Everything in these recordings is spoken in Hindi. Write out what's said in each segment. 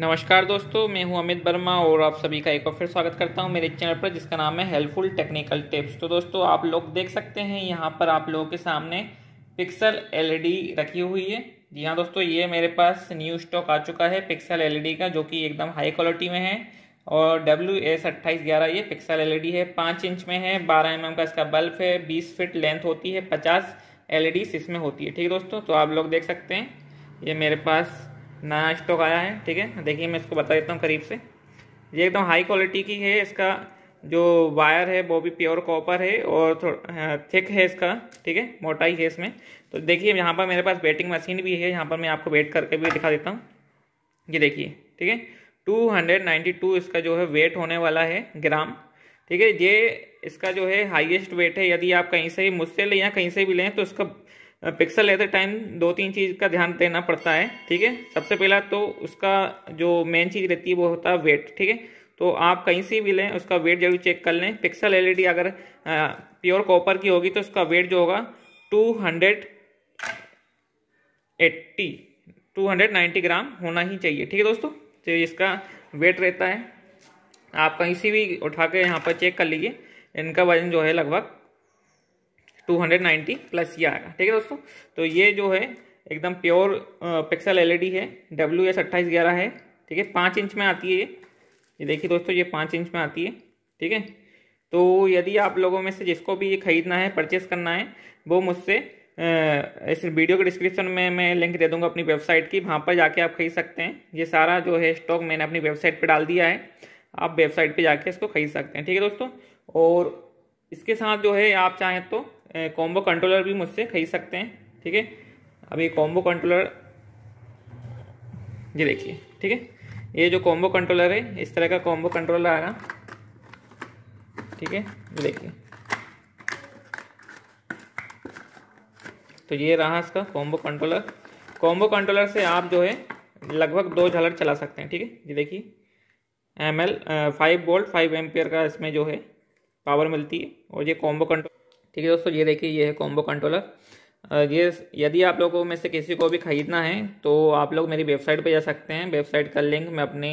नमस्कार दोस्तों, मैं हूं अमित वर्मा और आप सभी का एक और फिर स्वागत करता हूं मेरे चैनल पर जिसका नाम है हेल्पफुल टेक्निकल टिप्स। तो दोस्तों आप लोग देख सकते हैं यहां पर आप लोगों के सामने पिक्सल एलईडी रखी हुई है। जी हाँ दोस्तों, ये मेरे पास न्यू स्टॉक आ चुका है पिक्सल एलईडी का, जो कि एकदम हाई क्वालिटी में है। और WS2811 ये पिक्सल एलईडी है, 5 इंच में है, 12 mm का इसका बल्ब है, 20 फिट लेंथ होती है, 50 LEDs इसमें होती है। ठीक है दोस्तों, तो आप लोग देख सकते हैं ये मेरे पास नया स्टॉक आया है। ठीक है, देखिए मैं इसको बता देता हूँ करीब से। ये एकदम हाई क्वालिटी की है, इसका जो वायर है वो भी प्योर कॉपर है और थोड़ा थिक है इसका। ठीक है, मोटाई है इसमें। तो देखिए यहाँ पर मेरे पास वेटिंग मशीन भी है, यहाँ पर मैं आपको वेट करके भी दिखा देता हूँ। ये देखिए, ठीक है, 292 इसका जो है वेट होने वाला है ग्राम। ठीक है, ये इसका जो है हाईएस्ट वेट है। यदि आप कहीं से ही मुझसे लें या कहीं से भी लें तो इसका पिक्सल लेते टाइम 2-3 चीज़ का ध्यान देना पड़ता है। ठीक है, सबसे पहला तो उसका जो मेन चीज़ रहती है वो होता है वेट। ठीक है, तो आप कहीं से भी लें उसका वेट जरूर चेक कर लें। पिक्सल एलईडी अगर प्योर कॉपर की होगी तो उसका वेट जो होगा 290 ग्राम होना ही चाहिए। ठीक है दोस्तों, तो इसका वेट रहता है। आप कहीं से भी उठा के यहाँ पर चेक कर लीजिए, इनका वजन जो है लगभग 290 प्लस ये आएगा। ठीक है दोस्तों, तो ये जो है एकदम प्योर पिक्सल एलईडी है, WS2811 है। ठीक है, 5 इंच में आती है ये देखिए दोस्तों, ये 5 इंच में आती है। ठीक है, तो यदि आप लोगों में से जिसको भी ये खरीदना है, परचेस करना है, वो मुझसे इस वीडियो के डिस्क्रिप्शन में मैं लिंक दे दूंगा अपनी वेबसाइट की, वहाँ पर जाके आप खरीद सकते हैं। ये सारा जो है स्टॉक मैंने अपनी वेबसाइट पर डाल दिया है, आप वेबसाइट पर जाके इसको खरीद सकते हैं। ठीक है दोस्तों, और इसके साथ जो है आप चाहें तो कॉम्बो कंट्रोलर भी मुझसे खरीद सकते हैं। ठीक है, अभी कॉम्बो कंट्रोलर ये देखिए। ठीक है, ये जो कॉम्बो कंट्रोलर है इस तरह का कॉम्बो कंट्रोलर आएगा। ठीक है, ये देखिए, तो ये रहा इसका कॉम्बो कंट्रोलर। कॉम्बो कंट्रोलर से आप जो है लगभग 2 झालर चला सकते हैं। ठीक है, ये देखिए, ML 5V 5A का इसमें जो है पावर मिलती है। और ये कॉम्बो कंट्रोल, ठीक है दोस्तों, ये देखिए, ये है कॉम्बो कंट्रोलर। ये यदि आप लोगों में से किसी को भी खरीदना है तो आप लोग मेरी वेबसाइट पर जा सकते हैं। वेबसाइट का लिंक मैं अपने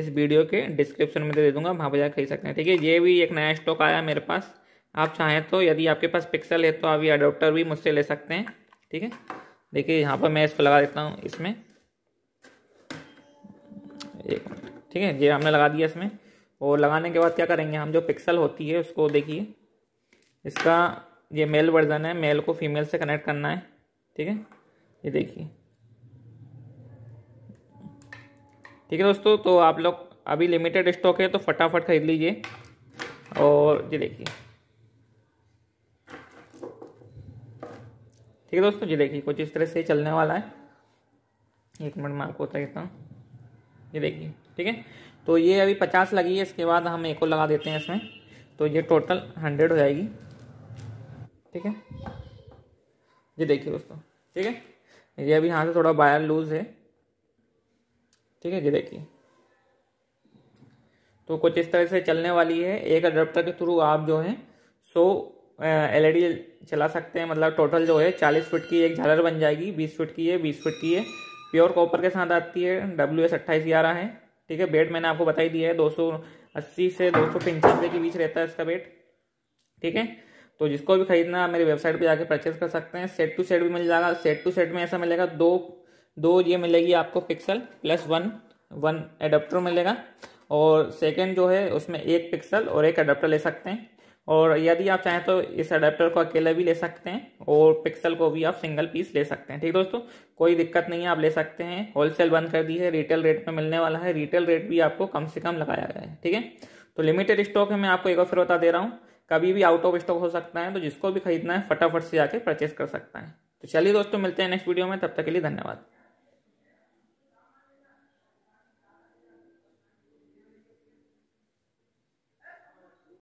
इस वीडियो के डिस्क्रिप्शन में दे दूंगा, वहाँ पर जाकर खरीद सकते हैं। ठीक है, ये भी एक नया स्टॉक आया मेरे पास। आप चाहें तो यदि आपके पास पिक्सल है तो आप ये अडोप्टर भी मुझसे ले सकते हैं। ठीक है, देखिए यहाँ पर मैं इसको लगा देता हूँ इसमें, एक मिनट। ठीक है, ये हमने लगा दिया इसमें। और लगाने के बाद क्या करेंगे हम, जो पिक्सल होती है उसको देखिए, इसका ये मेल वर्जन है, मेल को फीमेल से कनेक्ट करना है। ठीक है, ये देखिए। ठीक है दोस्तों, तो आप लोग अभी लिमिटेड स्टॉक है तो फटाफट खरीद लीजिए। और ये देखिए, ठीक है दोस्तों, ये देखिए कुछ इस तरह से चलने वाला है। एक मिनट मैं आपको बता देता हूँ, ये देखिए। ठीक है, तो ये अभी 50 लगी है, इसके बाद हम एक और लगा देते हैं इसमें, तो ये टोटल 100 हो जाएगी। ठीक है, ये देखिए दोस्तों, ठीक है, ये अभी यहाँ से थोड़ा वायर लूज है। ठीक है, ये देखिए, तो कुछ इस तरह से चलने वाली है। एक अडप्टर के थ्रू आप जो है 100 LED चला सकते हैं। मतलब टोटल जो है 40 फिट की एक झालर बन जाएगी, 20 फिट की है, 20 फिट की है, प्योर कॉपर के साथ आती है, WS2811 है। ठीक है, वेट मैंने आपको बताई दिया है, 280 से 295 के बीच रहता है इसका वेट। ठीक है, तो जिसको भी खरीदना मेरी वेबसाइट पे जाके परचेज कर सकते हैं। सेट टू सेट भी मिल जाएगा। सेट टू सेट में ऐसा मिलेगा, दो ये मिलेगी आपको पिक्सल प्लस वन एडाप्टर मिलेगा। और सेकंड जो है उसमें 1 पिक्सल और 1 एडाप्टर ले सकते हैं। और यदि आप चाहें तो इस एडाप्टर को अकेला भी ले सकते हैं और पिक्सल को भी आप सिंगल पीस ले सकते हैं। ठीक दोस्तों, कोई दिक्कत नहीं है, आप ले सकते हैं। होलसेल बंद कर दी है, रिटेल रेट में मिलने वाला है। रिटेल रेट भी आपको कम से कम लगाया गया है। ठीक है, तो लिमिटेड स्टॉक है, मैं आपको एक बार फिर बता दे रहा हूँ, कभी भी आउट ऑफ स्टॉक हो सकता है। तो जिसको भी खरीदना है फटाफट से जाके परचेस कर सकता है। तो चलिए दोस्तों, मिलते हैं नेक्स्ट वीडियो में, तब तक के लिए धन्यवाद।